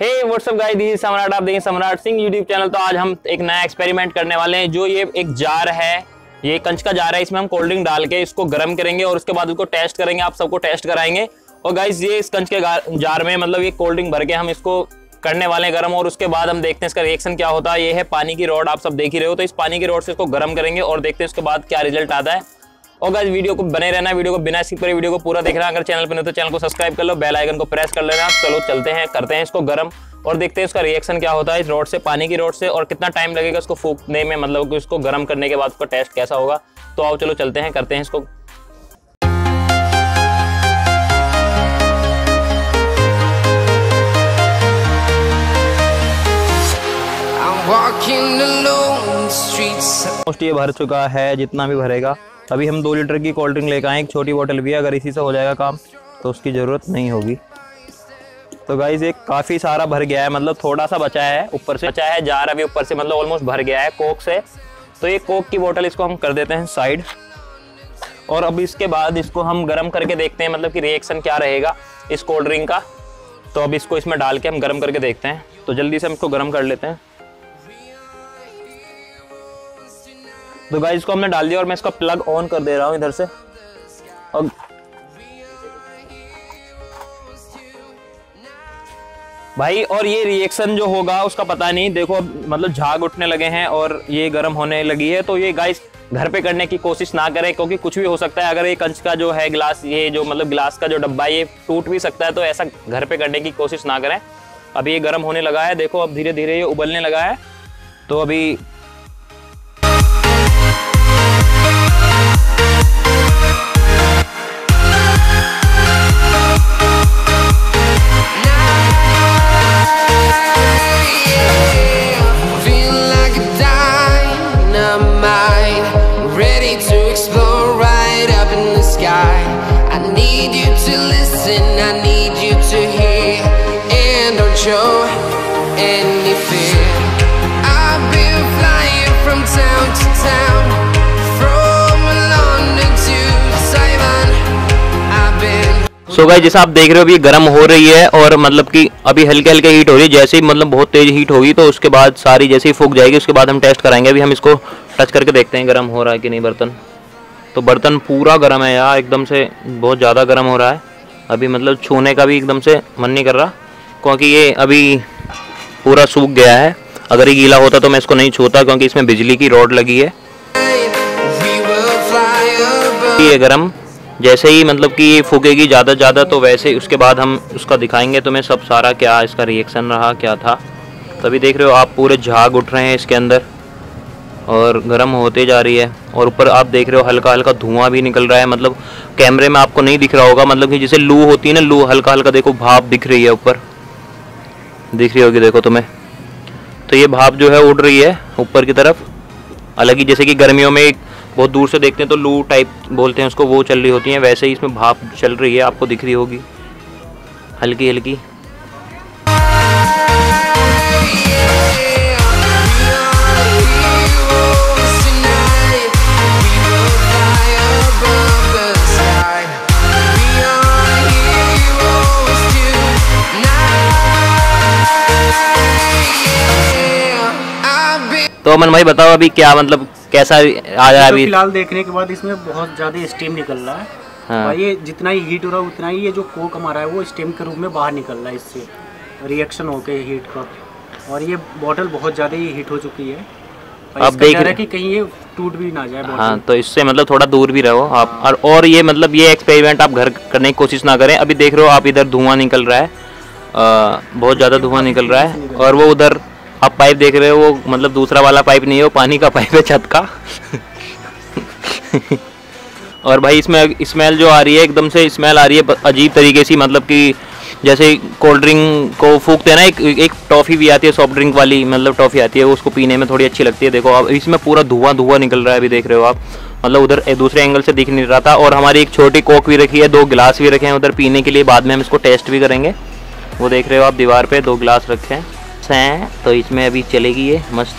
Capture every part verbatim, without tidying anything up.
Hey WhatsApp guys, this सम्राट, आप देखें सम्राट सिंह यूट्यूब चैनल। तो आज हम एक नया एक्सपेरिमेंट करने वाले हैं। जो ये एक जार है, ये कंच का जार है, इसमें हम कोल्ड ड्रिंक डाल के इसको गर्म करेंगे और उसके बाद उसको टेस्ट करेंगे, आप सबको टेस्ट कराएंगे। और गाइस ये इस कंच के जार में मतलब ये कोल्ड ड्रिंक भर के हम इसको करने वाले हैं गर्म, और उसके बाद हम देखते हैं इसका रिएक्शन क्या होता है। ये है पानी की रॉड, आप सब देख ही रहे हो। तो इस पानी की रॉड से इसको गर्म करेंगे और देखते हैं उसके बाद क्या रिजल्ट आता है। और गाइस वीडियो को बने रहना, वीडियो को बिना स्किप करे वीडियो को पूरा देखना। अगर चैनल पर नहीं तो चैनल को सब्सक्राइब कर लो, बेल आइकन को प्रेस कर लेना। चलो चलते हैं, करते हैं इसको गर्म और देखते हैं उसका रिएक्शन क्या होता है इस रॉड से, पानी की रॉड से, और कितना टाइम लगेगा उसको फूकने में, मतलब कि उसको गर्म करने के बाद उसका टेस्ट कैसा होगा। तो आओ चलो चलते हैं, करते हैं इसको। ये भर चुका है, जितना भी भरेगा। अभी हम दो लीटर की कोल्ड ड्रिंक लेकर आए, एक छोटी बोतल भी है, अगर इसी से हो जाएगा काम तो उसकी ज़रूरत नहीं होगी। तो गाइस ये काफ़ी सारा भर गया है, मतलब थोड़ा सा बचा है, ऊपर से बचा है जार अभी ऊपर से, मतलब ऑलमोस्ट भर गया है कोक से। तो ये कोक की बोतल इसको हम कर देते हैं साइड, और अब इसके बाद इसको हम गर्म करके देखते हैं मतलब कि रिएक्शन क्या रहेगा इस कोल्ड ड्रिंक का। तो अब इसको इसमें डाल के हम गर्म करके देखते हैं। तो जल्दी से हम इसको गर्म कर लेते हैं। तो गाइस इसको हमने डाल दिया और मैं इसका प्लग ऑन कर दे रहा हूँ इधर से। और भाई और ये रिएक्शन जो होगा उसका पता नहीं, देखो अब मतलब झाग उठने लगे हैं और ये गर्म होने लगी है। तो ये गाइस घर पे करने की कोशिश ना करें, क्योंकि कुछ भी हो सकता है। अगर ये कंच का जो है ग्लास, ये जो मतलब ग्लास का जो डब्बा, ये टूट भी सकता है। तो ऐसा घर पे करने की कोशिश ना करें। अभी ये गर्म होने लगा है, देखो अब धीरे धीरे ये उबलने लगा है। तो अभी सो गाइस जैसा आप देख रहे हो, ये गर्म हो रही है और मतलब कि अभी हल्के हल्के हीट हो रही है। जैसे ही मतलब बहुत तेज हीट होगी तो उसके बाद सारी जैसे ही फूक जाएगी, उसके बाद हम टेस्ट कराएंगे। अभी हम इसको टच करके देखते हैं गर्म हो रहा है कि नहीं बर्तन। तो बर्तन पूरा गर्म है यार, एकदम से बहुत ज़्यादा गर्म हो रहा है अभी, मतलब छूने का भी एकदम से मन नहीं कर रहा, क्योंकि ये अभी पूरा सूख गया है। अगर ये गीला होता तो मैं इसको नहीं छूता, क्योंकि इसमें बिजली की रॉड लगी है। ये गर्म जैसे ही मतलब कि ये फूकेगी ज़्यादा ज़्यादा, तो वैसे उसके बाद हम उसका दिखाएंगे तुम्हें सब सारा, क्या इसका रिएक्शन रहा, क्या था। तभी देख रहे हो आप पूरे झाग उठ रहे हैं इसके अंदर और गर्म होते जा रही है। और ऊपर आप देख रहे हो हल्का हल्का धुआं भी निकल रहा है, मतलब कैमरे में आपको नहीं दिख रहा होगा, मतलब कि जैसे लू होती है ना, लू हल्का हल्का देखो भाप दिख रही है, ऊपर दिख रही होगी देखो तुम्हें। तो ये भाप जो है उड़ रही है ऊपर की तरफ, अलग ही जैसे कि गर्मियों में बहुत दूर से देखते हैं तो लू टाइप बोलते हैं उसको, वो चल रही होती है, वैसे ही इसमें भाप चल रही है, आपको दिख रही होगी हल्की हल्की। तो अमन भाई बताओ अभी क्या मतलब कैसा आ रहा है अभी? फिलहाल देखने के बाद इसमें बहुत ज्यादा स्टीम निकल रहा है। हाँ। ये जितना ही हीट हो रहा है उतना ही ये जो कोक हमारा है वो स्टीम के रूप में बाहर निकल रहा है, इससे रिएक्शन होके हीट का। और ये बोतल बहुत ज्यादा ही हीट हो चुकी है, अब देख रहे हैं कि कहीं ये टूट भी ना जाए। हाँ, तो इससे मतलब थोड़ा दूर भी रहो आप। और, और ये मतलब ये एक्सपेरिमेंट आप घर करने की कोशिश ना करें। अभी देख रहे हो आप इधर धुआं निकल रहा है, आ, बहुत ज्यादा धुआं निकल रहा है। और वो उधर आप पाइप देख रहे हो, वो मतलब दूसरा वाला पाइप नहीं है, वो पानी का पाइप है छत का। और भाई इसमें स्मेल जो आ रही है, एकदम से स्मेल आ रही है अजीब तरीके से, मतलब कि जैसे कोल्ड ड्रिंक को फूकते हैं ना, एक एक टॉफ़ी भी आती है सॉफ्ट ड्रिंक वाली, मतलब टॉफ़ी आती है, उसको पीने में थोड़ी अच्छी लगती है। देखो आप इसमें पूरा धुआं धुआं निकल रहा है, अभी देख रहे हो आप, मतलब उधर दूसरे एंगल से दिख नहीं रहा था। और हमारी एक छोटी कोक भी रखी है, दो गिलास भी रखे हैं उधर पीने के लिए, बाद में हम इसको टेस्ट भी करेंगे। वो देख रहे हो आप दीवार पर दो गिलास रखे हैं हैं, तो इसमें अभी चलेगी ये, मस्त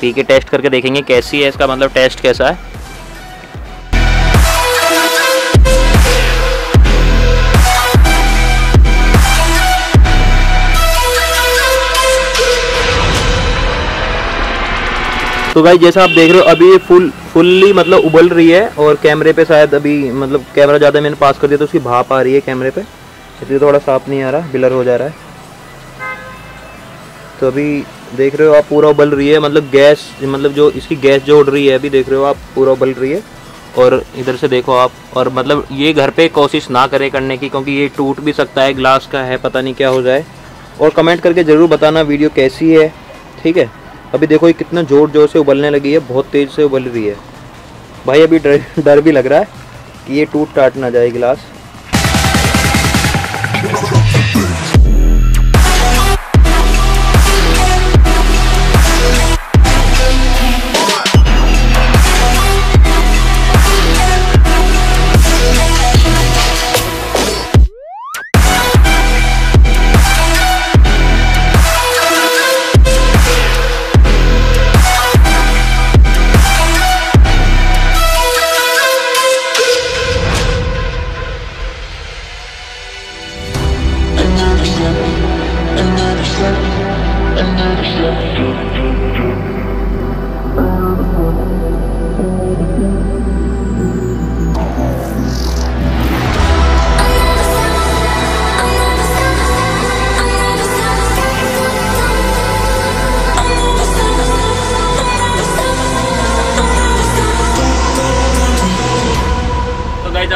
पी के टेस्ट करके देखेंगे कैसी है, इसका मतलब टेस्ट कैसा है। तो भाई जैसा आप देख रहे हो अभी ये फुल फुल्ली मतलब उबल रही है और कैमरे पे शायद अभी मतलब कैमरा ज़्यादा मैंने पास कर दिया तो उसकी भाप आ रही है कैमरे पे, इसलिए थोड़ा साफ नहीं आ रहा, ब्लर हो जा रहा है। तो अभी देख रहे हो आप पूरा उबल रही है, मतलब गैस मतलब जो इसकी गैस जो उड़ रही है अभी देख रहे हो आप पूरा उबल रही है। और इधर से देखो आप, और मतलब ये घर पे कोशिश ना करें करने की क्योंकि ये टूट भी सकता है, ग्लास का है, पता नहीं क्या हो जाए। और कमेंट करके ज़रूर बताना वीडियो कैसी है, ठीक है। अभी देखो ये कितना ज़ोर ज़ोर से उबलने लगी है, बहुत तेज़ से उबल रही है भाई। अभी डर डर भी लग रहा है कि ये टूट टाट ना जाए गिलास।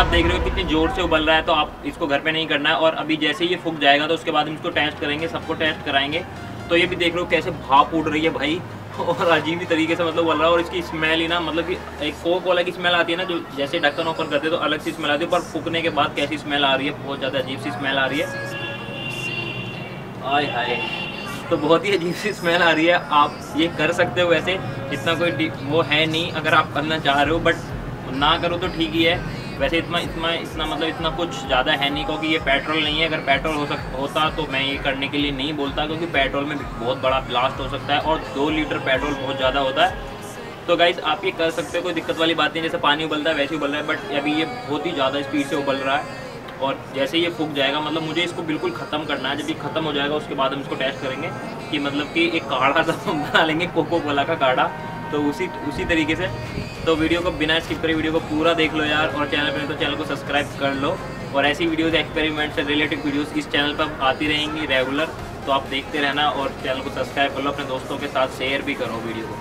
आप देख रहे हो कितनी जोर से उबल रहा है, तो आप इसको घर पे नहीं करना है। और अभी जैसे ये फूक जाएगा तो उसके बाद हम इसको टेस्ट करेंगे, सबको टेस्ट कराएंगे। तो ये भी देख रहे हो कैसे भाप उड़ रही है भाई, और अजीब ही तरीके से मतलब उबल रहा है। और इसकी स्मेल ही ना मतलब कि एक कोका कोला की स्मेल आती है ना, जो जैसे ढक्कन ओपन करते तो अलग सी स्मेल आती है, पर फूकने के बाद कैसी स्मेल आ रही है, बहुत ज़्यादा अजीब सी स्मेल आ रही है। आय हाय, तो बहुत ही अजीब सी स्मेल आ रही है। आप ये कर सकते हो, वैसे इतना कोई वो है नहीं अगर आप करना चाह रहे हो, बट ना करो तो ठीक ही है। वैसे इतना इतना इतना मतलब इतना कुछ ज़्यादा है नहीं क्योंकि ये पेट्रोल नहीं है। अगर पेट्रोल हो सक होता तो मैं ये करने के लिए नहीं बोलता क्योंकि पेट्रोल में बहुत बड़ा ब्लास्ट हो सकता है और दो लीटर पेट्रोल बहुत ज़्यादा होता है। तो गाइस आप ये कर सकते हो, कोई दिक्कत वाली बात नहीं। जैसे पानी उबलता है वैसे उबल रहा है, बट अभी ये बहुत ही ज़्यादा स्पीड से उबल रहा है। और जैसे ये फूक जाएगा मतलब मुझे इसको बिल्कुल ख़त्म करना है। जब ये ख़त्म हो जाएगा उसके बाद हम इसको टेस्ट करेंगे कि मतलब कि एक काढ़ा सा बना लेंगे, कोको कोला का काढ़ा, तो उसी उसी तरीके से। तो वीडियो को बिना स्किप करे वीडियो को पूरा देख लो यार, और चैनल पर तो चैनल को सब्सक्राइब कर लो। और ऐसी वीडियोस एक्सपेरिमेंट से रिलेटेड वीडियोस इस चैनल पर आती रहेंगी रेगुलर, तो आप देखते रहना और चैनल को सब्सक्राइब कर लो, अपने दोस्तों के साथ शेयर भी करो वीडियो को।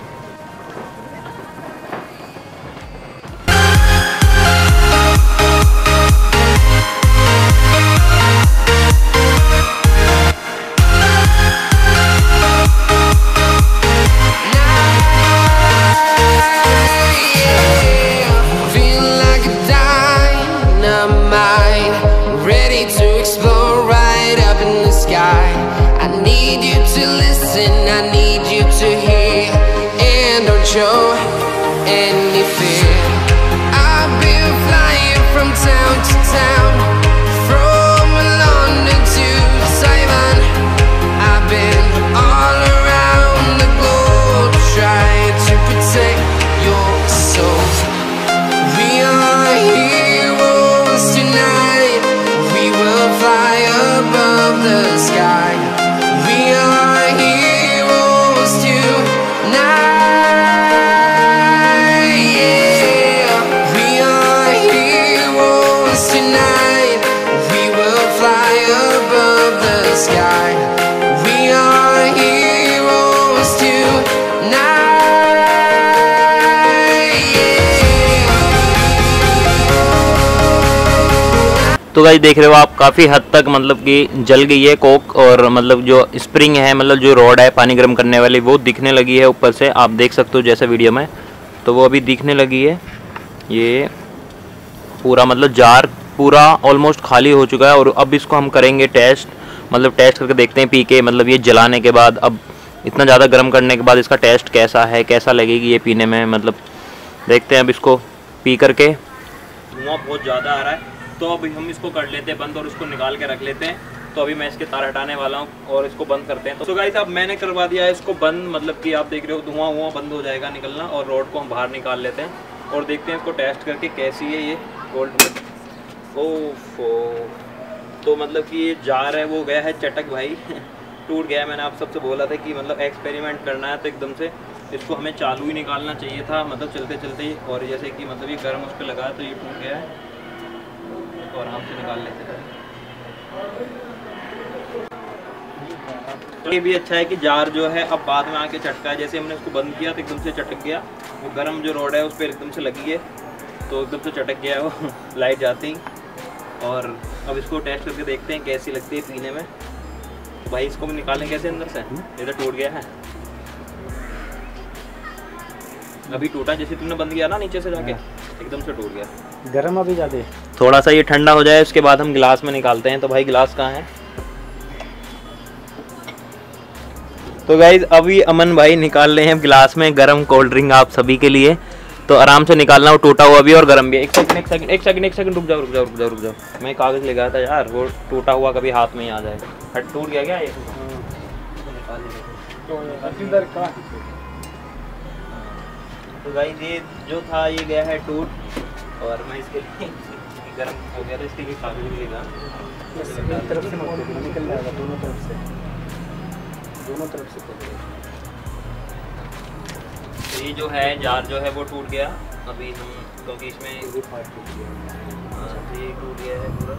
तो गाइस देख रहे हो आप काफ़ी हद तक मतलब कि जल गई है कोक, और मतलब जो स्प्रिंग है मतलब जो रॉड है पानी गर्म करने वाली वो दिखने लगी है ऊपर से, आप देख सकते हो जैसे वीडियो में, तो वो अभी दिखने लगी है। ये पूरा मतलब जार पूरा ऑलमोस्ट खाली हो चुका है और अब इसको हम करेंगे टेस्ट, मतलब टेस्ट करके देखते हैं पी के, मतलब ये जलाने के बाद अब इतना ज़्यादा गर्म करने के बाद इसका टेस्ट कैसा है, कैसा लगेगी ये पीने में, मतलब देखते हैं। अब इसको पी करके धुआं बहुत ज़्यादा आ रहा है, तो अभी हम इसको कर लेते हैं बंद और इसको निकाल के रख लेते हैं। तो अभी मैं इसके तार हटाने वाला हूँ और इसको बंद करते हैं। तो गाइस अब मैंने करवा दिया है इसको बंद, मतलब कि आप देख रहे हो धुआं हुआ बंद हो जाएगा निकलना, और रोड को हम बाहर निकाल लेते हैं और देखते हैं इसको टेस्ट करके कैसी है ये गोल्ड में। ओफो, तो मतलब कि ये जार है वो गया है चटक भाई, टूट गया है। मैंने आप सबसे बोला था कि मतलब एक्सपेरिमेंट करना है तो एकदम से इसको हमें चालू ही निकालना चाहिए था, मतलब चलते चलते ही। और जैसे कि मतलब ये गर्म उस पर लगा तो ये टूट गया है, इसको आराम से निकाल लेते थे। तो ये भी अच्छा है कि जार जो है अब बाद में आके चटका है, जैसे हमने इसको बंद किया तो एकदम से चटक गया, वो गर्म जो रोड है उस पर एकदम से लगी है तो एकदम से चटक गया है वो लाइट जाती। और अब इसको टेस्ट करके देखते हैं कैसी लगती है पीने में। तो भाई इसको भी निकालें कैसे अंदर से, ये तो टूट गया है, अभी टूटा जैसे तुमने बंद किया ना नीचे से जाके, एकदम से टूट गया। गर्म अभी जाते, थोड़ा सा ये ठंडा हो जाए उसके बाद हम गिलास में निकालते हैं। तो भाई गिलास कहाँ है? तो गाइज अभी अमन भाई निकाल रहे हैं गिलास में गर्म कोल्ड ड्रिंक आप सभी के लिए। तो आराम से निकालना, वो टूटा हुआ भी और गर्म भी। एक सेकंड एक सेकंड एक सेकंड एक सेकंड रुक जाओ रुक जाओ रुक जाओ रुक जाओ मैं कागज़ ले गया था यार, वो टूटा हुआ कभी हाथ में ही आ जाएगा। हट टूट गया क्या ये? तो भाई ये जो था ये गया है टूट, और मैं इसके लिए गर्म हो गया था इसके लिए कागज लेगा। दोनों तरफ से निकल जाएगा, दोनों तरफ से दोनों तरफ से ये जो है जार जो है वो टूट गया अभी हम, क्योंकि इसमें टूट गया है पूरा।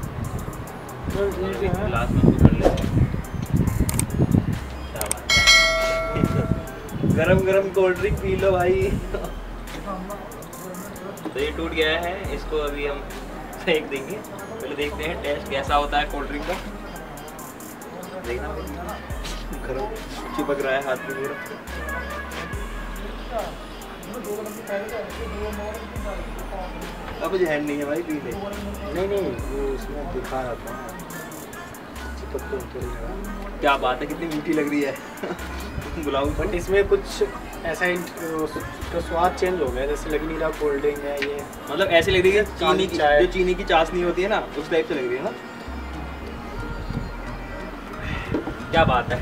गिलास में कर लेते, गरम गरम कोल्ड ड्रिंक पी लो भाई। तो ये टूट गया है, इसको अभी हम फेंक देंगे। पहले देखते हैं टेस्ट कैसा होता है कोल्ड ड्रिंक का। देखना गरम चिपक रहा है हाथ में पूरा। अब जो हैंड नहीं है भाई, पी ले। नहीं नहीं वो उसमें दिखा रहा था चिपक तो थोड़ी है। क्या बात है, कितनी मीठी लग रही है गुलाब। बट इसमें कुछ ऐसा तो स्वाद चेंज हो गया, जैसे लग नहीं रहा कोल्ड ड्रिंक है ये, मतलब ऐसे लग रही है चीनी की, जो चीनी की चाशनी होती है ना उस टाइप से लग रही है ना। क्या बात है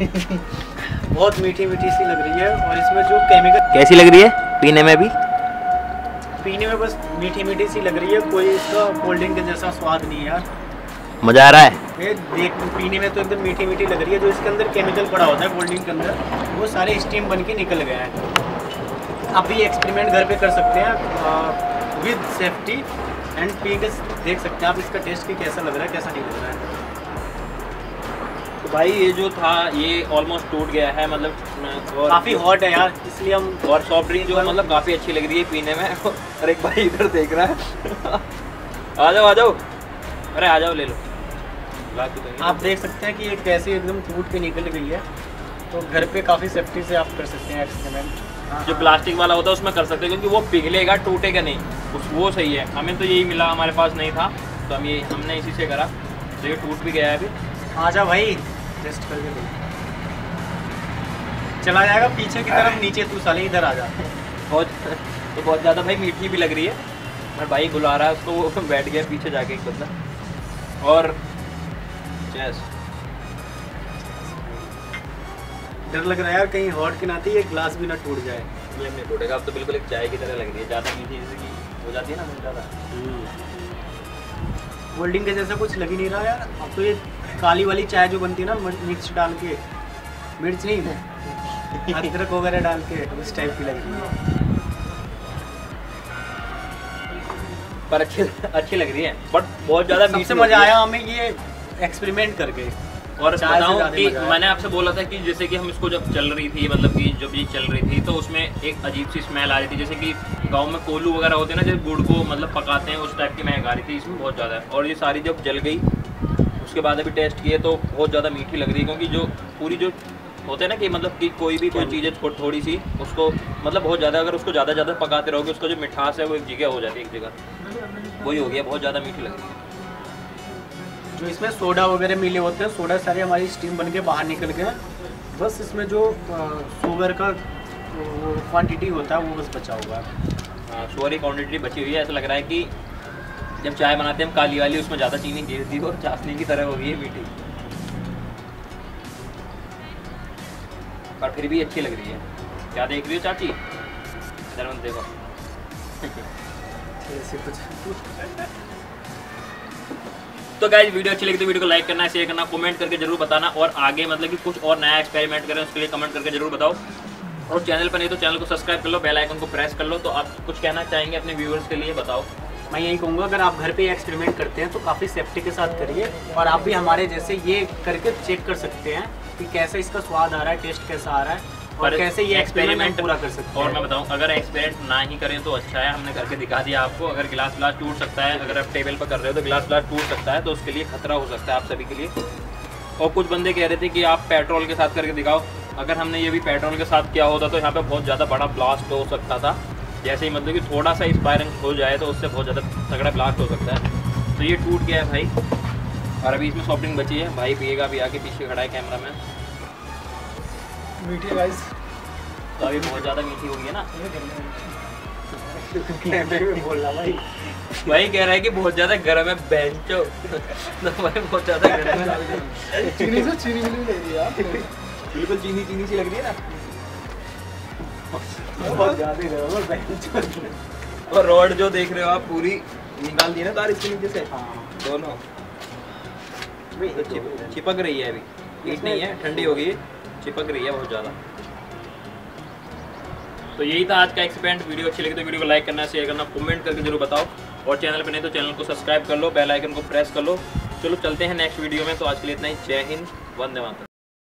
बहुत मीठी मीठी सी लग रही है। और इसमें जो केमिकल, कैसी लग रही है पीने में? भी पीने में बस मीठी मीठी सी लग रही है, कोई इसका कोल्ड ड्रिंक जैसा स्वाद नहीं है यार। मज़ा आ रहा है ये देख, पीने में तो एकदम मीठी मीठी लग रही है। जो इसके अंदर केमिकल पड़ा होता है कोल्ड ड्रिंक के अंदर, वो सारे स्टीम बन के निकल गए हैं। आप ये एक्सपेरिमेंट घर पर कर सकते हैं विद सेफ्टी एंड पी के देख सकते हैं आप इसका टेस्ट कि कैसा लग रहा है कैसा नहीं लग रहा है। भाई ये जो था ये ऑलमोस्ट टूट गया है, मतलब काफ़ी हॉट है यार, इसलिए हम और सॉफ्ट ड्रिंक जो है मतलब काफ़ी अच्छी लग रही है पीने में। अरे एक भाई इधर देख रहा है आ जाओ आ जाओ, अरे आ जाओ ले लो। आप देख सकते हैं कि ये कैसे एकदम टूट के निकल गई है। तो घर पे काफ़ी सेफ्टी से आप कर सकते हैं एक्सपेरिमेंट। जो प्लास्टिक वाला होता है उसमें कर सकते हैं क्योंकि वो पिघलेगा टूटेगा नहीं, उस वो सही है। हमें तो यही मिला, हमारे पास नहीं था तो हम ये हमने इसी से करा, तो ये टूट भी गया है अभी। आ जाओ भाई टेस्ट करके देख, चला जाएगा पीछे की तरफ नीचे, तू साले इधर आ जा। बहुत तो बहुत ज़्यादा भाई मीठी भी लग रही है, और भाई बुला रहा है उसको, वो बैठ गया पीछे जाके एक बंदा। और चेस डर लग रहा है यार कहीं हॉट के नाते ये ग्लास भी ना टूट जाए। नहीं नहीं टूटेगा, अब तो बिल्कुल एक चाय की तरह लग रही है, ज़्यादा मीठी जैसे कि हो जाती है ना बहुत ज़्यादा, कोल्ड के जैसा कुछ लग ही नहीं रहा यार। अब तो ये काली वाली चाय जो बनती है ना मिर्च डाल के, मिर्च नहीं अदरक वगैरह डाल के, उस टाइप की लग रही है, पर अच्छी अच्छी लग रही है। बट बहुत ज़्यादा सबसे मज़ा आया हमें ये एक्सपेरिमेंट करके। और बताऊं कि मैंने आपसे बोला था कि जैसे कि हम इसको जब चल रही थी, मतलब कि जब ये चल रही थी तो उसमें एक अजीब सी स्मेल आ रही थी, जैसे कि गांव में कोलू वगैरह होते हैं ना, जब गुड़ को मतलब पकाते हैं उस टाइप की महक आ रही थी इसमें बहुत ज़्यादा। और ये सारी जब जल गई उसके बाद अभी टेस्ट किए तो बहुत ज़्यादा मीठी लग रही है, क्योंकि जो पूरी जो होता है ना कि मतलब कि कोई भी कोई चीज़ है थोड़ी सी उसको मतलब बहुत ज़्यादा, अगर उसको ज़्यादा ज़्यादा पकाते रहोगे उसका जो मिठास है वो एक जगह हो जाती है, एक जगह वही हो गया, बहुत ज़्यादा मीठी लग रही है। जो इसमें सोडा वगैरह मिले होते हैं, सोडा सारे हमारी स्टीम बन के बाहर निकल गए, बस इसमें जो शुगर का क्वान्टिटी होता है वो बस बचा हुआ है। हाँ शुगर की क्वान्टिटी बची हुई है। ऐसा लग रहा है कि जब चाय बनाते हैं हम काली वाली, उसमें ज़्यादा चीनी गिर दी और चाशनी की तरह हो गई है मीठी, पर फिर भी अच्छी लग रही है। क्या देख रही हो चाची? जरूर देखो तो गाइस वीडियो अच्छी लगी तो वीडियो को लाइक करना, शेयर करना, कमेंट करके जरूर बताना, और आगे मतलब कि कुछ और नया एक्सपेरिमेंट करें उसके लिए कमेंट करके जरूर बताओ। और चैनल पर नहीं तो चैनल को सब्सक्राइब कर लो, बेल आइकन को प्रेस कर लो। तो आप कुछ कहना चाहेंगे अपने व्यूअर्स के लिए, बताओ। मैं यही कहूँगा अगर आप घर पे एक्सपेरिमेंट करते हैं तो काफ़ी सेफ्टी के साथ करिए, और आप भी हमारे जैसे ये करके चेक कर सकते हैं कि कैसे इसका स्वाद आ रहा है, टेस्ट कैसा आ रहा है, और कैसे ये एक्सपेरिमेंट पूरा कर सकते हैं। और मैं बताऊँ, अगर एक्सपेरिमेंट ना ही करें तो अच्छा है, हमने करके दिखा दिया आपको। अगर गिलास ग्लास टूट सकता है, अगर आप टेबल पर कर रहे हो तो गिलास ग्लास टूट सकता है, तो उसके लिए खतरा हो सकता है आप सभी के लिए। और कुछ बंदे कह रहे थे कि आप पेट्रोल के साथ करके दिखाओ। अगर हमने ये भी पेट्रोल के साथ किया होता तो यहाँ पे बहुत ज़्यादा बड़ा ब्लास्ट हो सकता था। जैसे ही मतलब कि थोड़ा सा स्पायरिंग हो जाए तो उससे बहुत ज़्यादा तगड़ा ब्लास्ट हो सकता है। तो ये टूट गया है भाई, और अभी इसमें सॉफ्ट ड्रिंक बची है। भाई पिएगा भी, आके पीछे खड़ा है कैमरा मैन। मीठी गाइस, तो अभी बहुत ज़्यादा मीठी हो गई है ना। वही कह रहा है कि बहुत ज्यादा गर्म है बेंचो। तो भाई बहुत ज्यादा गर्म है। चीनी से चीनी मिली ले रही है आप, बिल्कुल चीनी चीनी सी लग रही है ना, बहुत ज्यादा गर्म है बेंचो। और रोड जो देख रहे हो आप पूरी निकाल दी ना तार इसके नीचे से। हाँ। दोनों तो चिपक रही है, अभी हीट नहीं है, ठंडी हो गई, चिपक रही है बहुत ज्यादा। तो यही था आज का एक्सपेरिमेंट। वीडियो अच्छी लगी तो वीडियो को लाइक करना, शेयर करना, कमेंट करके जरूर बताओ। और चैनल पे नहीं तो चैनल को सब्सक्राइब कर लो, बेल आइकन को प्रेस कर लो। चलो चलते हैं नेक्स्ट वीडियो में। तो आज के लिए इतना ही। जय हिंद, वंदे मातरम।